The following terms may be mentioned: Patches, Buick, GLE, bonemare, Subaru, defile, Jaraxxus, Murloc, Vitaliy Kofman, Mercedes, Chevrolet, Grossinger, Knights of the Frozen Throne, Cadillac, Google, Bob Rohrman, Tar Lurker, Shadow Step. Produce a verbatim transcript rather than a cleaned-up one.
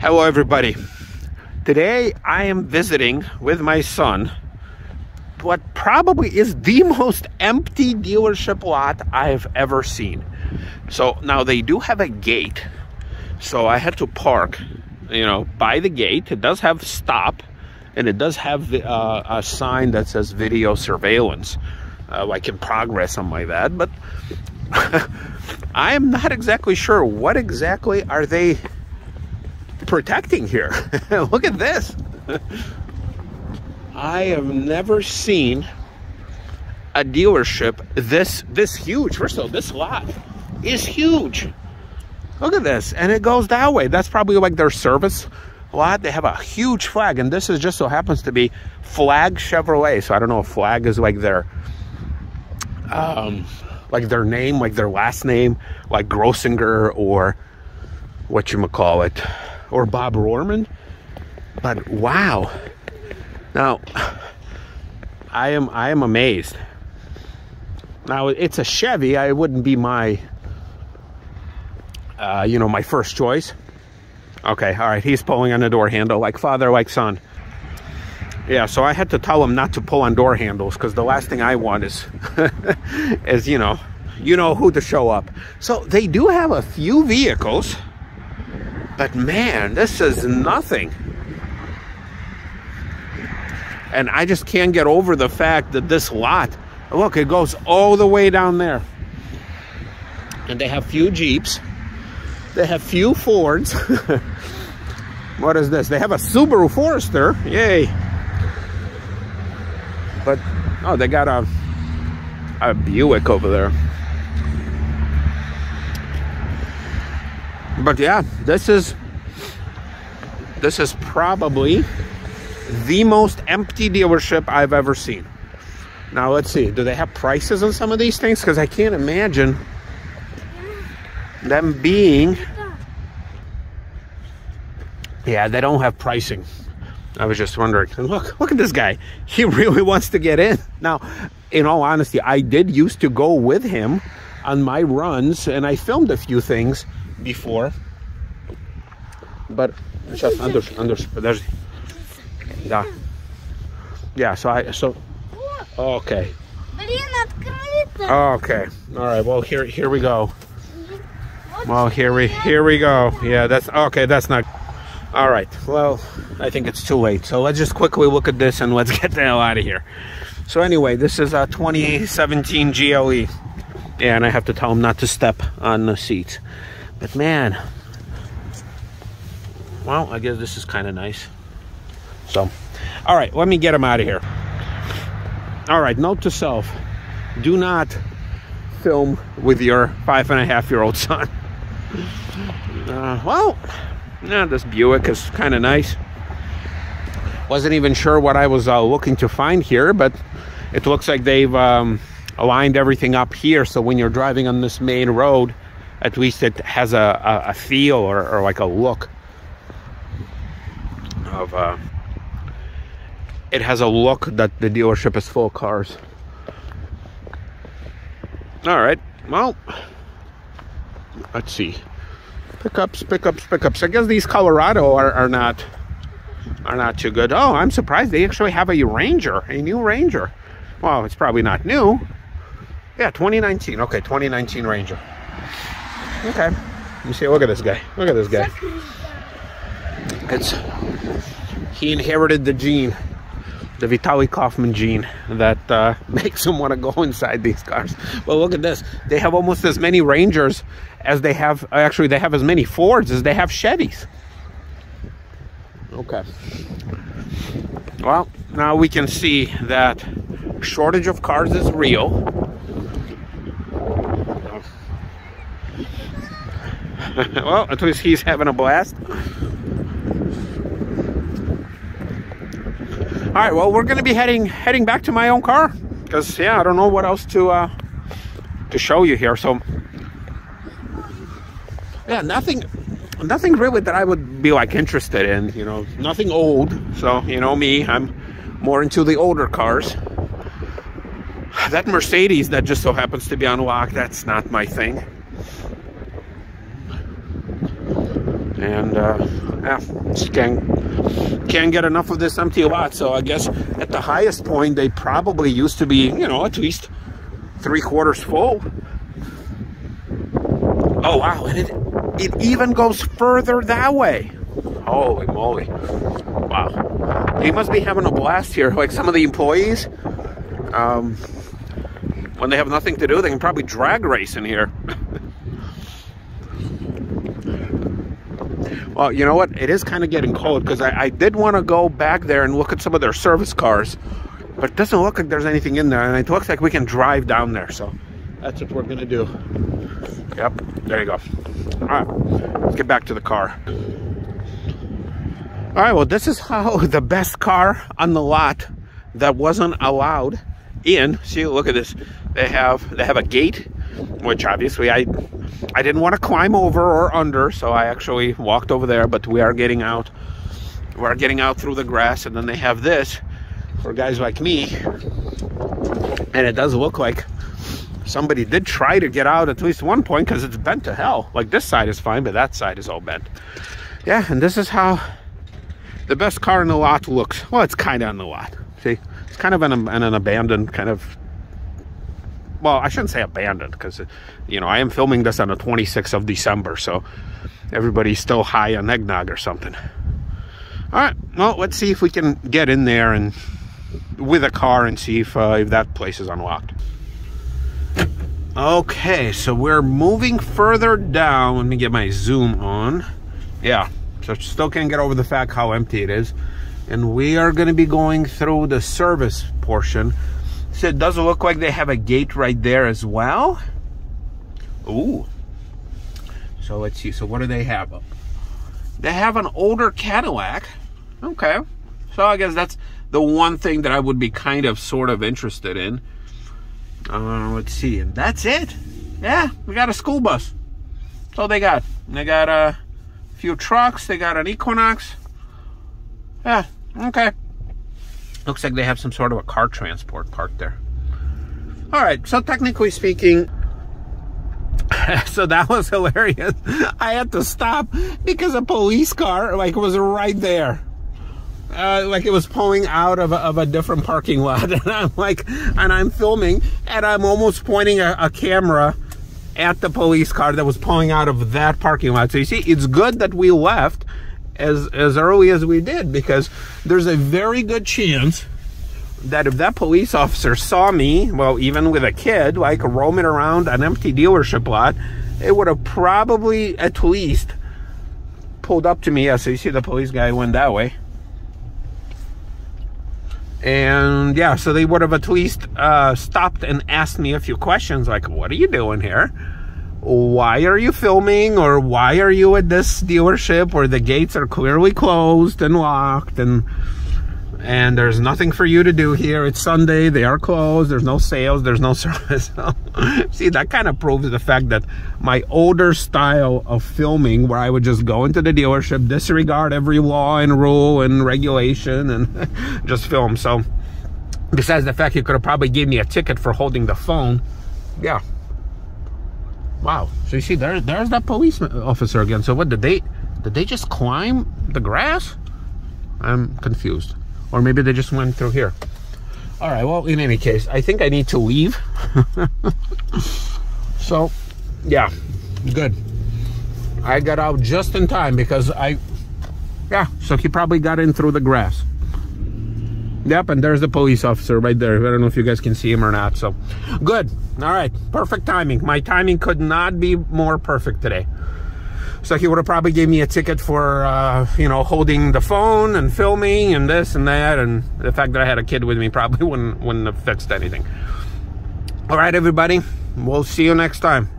Hello everybody. Today I am visiting with my son what probably is the most empty dealership lot I've ever seen. So now they do have a gate, so I had to park, you know, by the gate. It does have stop, and it does have the, uh, a sign that says video surveillance, uh, like in progress, something like that. But I am not exactly sure what exactly are they protecting here. Look at this. I have never seen a dealership this this huge. First of all, this lot is huge. Look at this, and it goes that way. That's probably like their service lot. They have a huge flag, and this is just so happens to be Flag Chevrolet. So I don't know if Flag is like their um like their name, like their last name, like Grossinger or what you call it, or Bob Rohrman. But wow, now I am I am amazed. Now it's a Chevy. I wouldn't be my uh, you know, my first choice. Okay, all right. He's pulling on the door handle like father, like son. Yeah, so I had to tell him not to pull on door handles because the last thing I want is is you know you know who to show up. So they do have a few vehicles. But man, this is nothing. And I just can't get over the fact that this lot, look, it goes all the way down there. And they have few Jeeps. They have few Fords. What is this? They have a Subaru Forester. Yay. But, oh, they got a, a Buick over there. But yeah, this is this is probably the most empty dealership I've ever seen. Now let's see, do they have prices on some of these things? Because I can't imagine them being. Yeah, they don't have pricing. I was just wondering. And look, look at this guy. He really wants to get in. Now, in all honesty, I did used to go with him on my runs, and I filmed a few things before, but just under, under, there's, yeah, yeah. So I, so, okay, okay, all right. Well, here, here we go. Well, here we, here we go. Yeah, that's okay. That's not all right. Well, I think it's too late. So let's just quickly look at this and let's get the hell out of here. So anyway, this is a twenty seventeen G L E, yeah, and I have to tell him not to step on the seats. But man, well, I guess this is kind of nice. So, all right, let me get him out of here. All right, note to self, do not film with your five and a half year old son. Uh, well, yeah, this Buick is kind of nice. Wasn't even sure what I was uh, looking to find here, but it looks like they've um, aligned everything up here. So when you're driving on this main road, at least it has a, a, a feel or, or like a look of, uh, it has a look that the dealership is full of cars. All right, well, let's see. Pickups, pickups, pickups. I guess these Colorado are, are not are not too good. Oh, I'm surprised they actually have a Ranger, a new Ranger. Well, it's probably not new. Yeah, twenty nineteen, okay, twenty nineteen Ranger. Okay, you see, look at this guy. Look at this guy. It's, he inherited the gene, the Vitaliy Kofman gene that uh, makes him want to go inside these cars. Well, look at this. They have almost as many Rangers as they have, actually they have as many Fords as they have Chevys. Okay. Well, now we can see that shortage of cars is real. Well, at least he's having a blast. All right, well, we're gonna be heading heading back to my own car because yeah, I don't know what else to uh, to show you here. So yeah, nothing nothing really that I would be like interested in, you know, nothing old. So you know me, I'm more into the older cars. that Mercedes that just so happens to be unlocked, that's not my thing. And uh, yeah, just can't, can't get enough of this empty lot. So I guess at the highest point, they probably used to be, you know, at least three quarters full. Oh, wow. And it, it even goes further that way. Holy moly. Wow. They must be having a blast here. Like some of the employees, um, when they have nothing to do, they can probably drag race in here. Well, you know what? It is kind of getting cold, because I, I did want to go back there and look at some of their service cars. But it doesn't look like there's anything in there, and it looks like we can drive down there. So that's what we're going to do. Yep, there you go. All right, let's get back to the car. All right, well, this is how the best car on the lot that wasn't allowed in. See, look at this. They have they have a gate, which obviously I I didn't want to climb over or under, so I actually walked over there. But we are getting out. We're getting out through the grass, and then they have this for guys like me. And it does look like somebody did try to get out at least one point, because it's bent to hell. Like this side is fine, but that side is all bent. Yeah, and this is how the best car in the lot looks. Well, it's kind of in the lot. See, it's kind of an, an, an abandoned kind of... Well, I shouldn't say abandoned, because, you know, I am filming this on the twenty-sixth of December, so everybody's still high on eggnog or something. All right, well, let's see if we can get in there and with a car and see if, uh, if that place is unlocked. Okay, so we're moving further down. Let me get my zoom on. Yeah, so still can't get over the fact how empty it is. And we are going to be going through the service portion. So it does look like they have a gate right there as well. Ooh. So let's see. So what do they have? They have an older Cadillac. Okay. So I guess that's the one thing that I would be kind of sort of interested in. Uh, let's see. And that's it. Yeah. We got a school bus. That's all they got. They got a few trucks. They got an Equinox. Yeah. Okay. Looks like they have some sort of a car transport parked there. All right, so technically speaking, so that was hilarious. I had to stop because a police car like was right there. Uh, like it was pulling out of a, of a different parking lot. And I'm like, and I'm filming, and I'm almost pointing a, a camera at the police car that was pulling out of that parking lot. So you see, it's good that we left As, as early as we did, because there's a very good chance that if that police officer saw me, well, even with a kid, like roaming around an empty dealership lot, it would have probably at least pulled up to me. Yeah, so you see the police guy went that way. And yeah, so they would have at least uh, stopped and asked me a few questions like, what are you doing here? Why are you filming? Or why are you at this dealership where the gates are clearly closed and locked, and and there's nothing for you to do here? It's Sunday, they are closed, there's no sales, there's no service. See, that kind of proves the fact that my older style of filming, where I would just go into the dealership, disregard every law and rule and regulation, and just film. So besides the fact you could have probably gave me a ticket for holding the phone. Yeah. Wow, so you see, there, there's that police officer again. So what, did they, did they just climb the grass? I'm confused. Or maybe they just went through here. All right, well, in any case, I think I need to leave. So, yeah, good. I got out just in time because I, yeah, so he probably got in through the grass. Yep, and there's the police officer right there. I don't know if you guys can see him or not, so good. All right, perfect timing. My timing could not be more perfect today. So he would have probably gave me a ticket for, uh, you know, holding the phone and filming and this and that, and the fact that I had a kid with me probably wouldn't, wouldn't have fixed anything. All right, everybody, we'll see you next time.